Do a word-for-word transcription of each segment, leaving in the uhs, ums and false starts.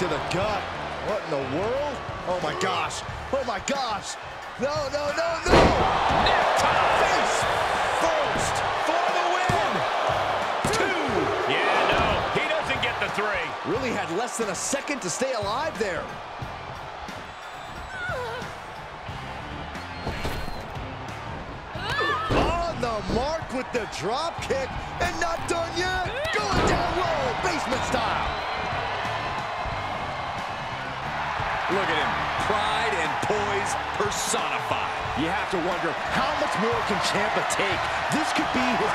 to the gut. What in the world? Oh my gosh. Oh my gosh. No, no, no, no. Necktie face first for the win. Two. Yeah, no, he doesn't get the three. Really had less than a second to stay alive there. Mark with the drop kick, and not done yet. Going down low, basement style. Look at him, pride and poise personified. You have to wonder how much more can Ciampa take. This could be his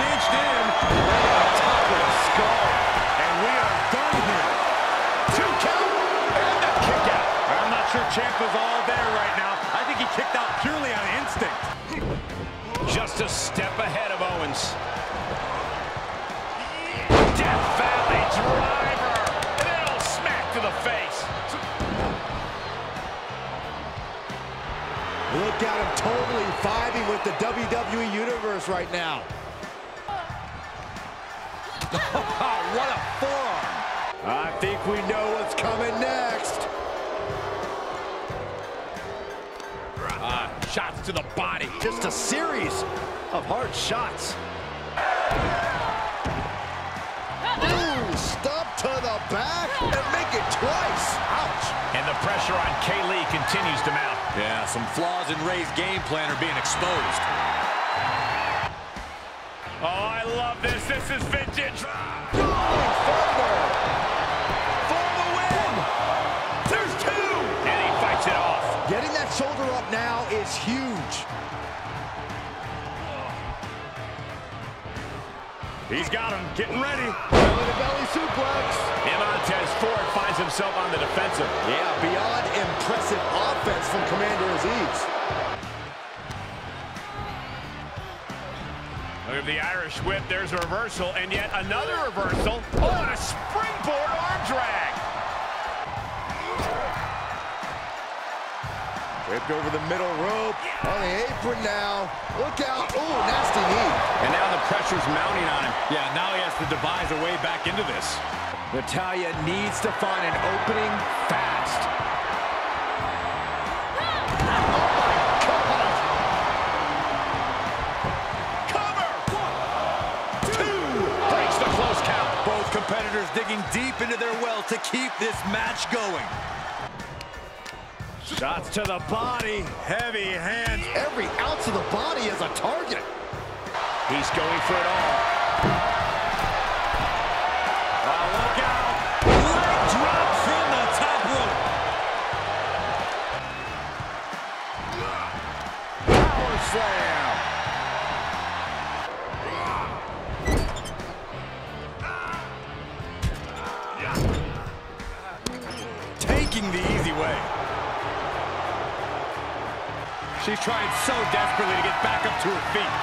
cinched in right on top of the skull, and we are done here. Two count and a kick out. I'm not sure Ciampa's all there right now. I think he kicked out purely on instinct. Just a step ahead of Owens. Death Valley driver. Little smack to the face. Look at him totally vibing with the W W E Universe right now. What a forearm. I think we know what's coming next. Uh, shots to the body. Just a series of hard shots. Ooh, stomp to the back and make it twice. Ouch. And the pressure on Kaylee continues to mount. Yeah, some flaws in Ray's game plan are being exposed. Oh, I love this. This is vintage. Going further. For the win. There's two. And he fights it off. Getting that shoulder up now is huge. He's got him, getting ready. Belly-to-belly suplex. And Montez Ford finds himself on the defensive. Yeah, beyond impressive offense from Commander Azeez. Look at the Irish whip, there's a reversal, and yet another reversal. Oh, and a springboard arm drag. Whipped over the middle rope, on the apron now. Look out, ooh, nasty knee. And now the pressure's mounting on him. Yeah, now he has to devise a way back into this. Natalya needs to find an opening fast. Oh my God! Cover! One, two! Breaks the close count. Both competitors digging deep into their well to keep this match going. Shots to the body, heavy hands. Every ounce of the body is a target. He's going for it all. Oh, look out. Leg drop from the top rope. Power slam. Taking the easy way. She's trying so desperately to get back up to her feet.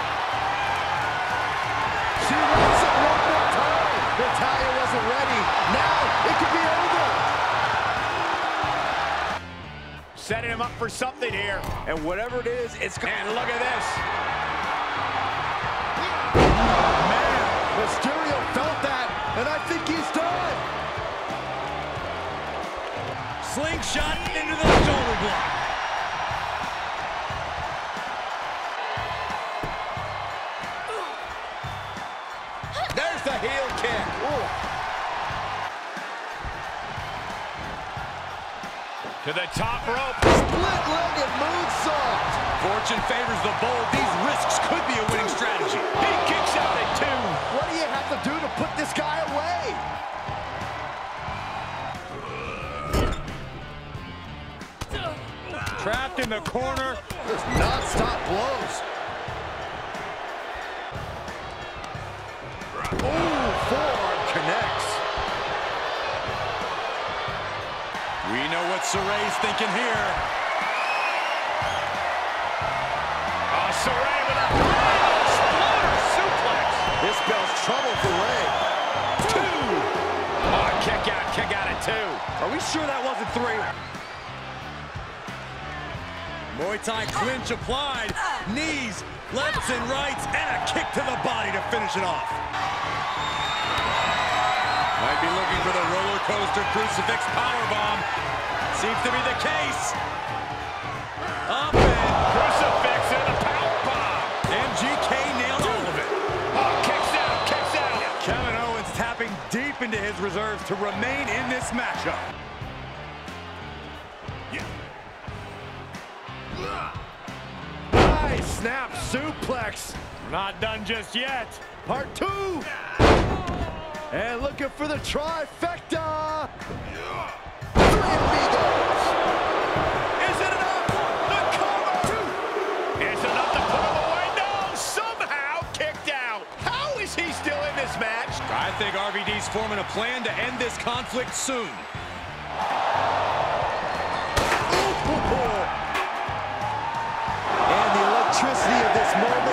She wants it one more time. Natalya wasn't ready. Now it could be over. Setting him up for something here. And whatever it is, it's going. And look at this. Oh, man, Mysterio felt that, and I think he's done. Slingshot into the shoulder block. Heel kick. Ooh. To the top rope. Split-legged moonsault. Fortune favors the bold. These risks could be a winning strategy. He kicks out at two. What do you have to do to put this guy away? Trapped in the corner. Just non-stop blows. Ooh, forearm connects. We know what Saray's thinking here. Oh, Sarray with a splatter suplex. This spells trouble for Ray. Two. Oh, kick out, kick out at two. Are we sure that wasn't three? Muay Thai clinch applied. Knees, lefts and rights, and a kick to the body to finish it off. Might be looking for the roller coaster crucifix powerbomb. Seems to be the case. Up and crucifix and a powerbomb. M G K nailed all of it. Oh, kicks out, kicks out. Kevin Owens tapping deep into his reserves to remain in this matchup. Nice snap suplex. We're not done just yet. Part two. And looking for the trifecta. Yeah. Three amigos. Is it enough? The cover. Two. Is it enough to put him away? No, somehow kicked out. How is he still in this match? I think R V D's forming a plan to end this conflict soon. Ooh. And the electricity of this moment.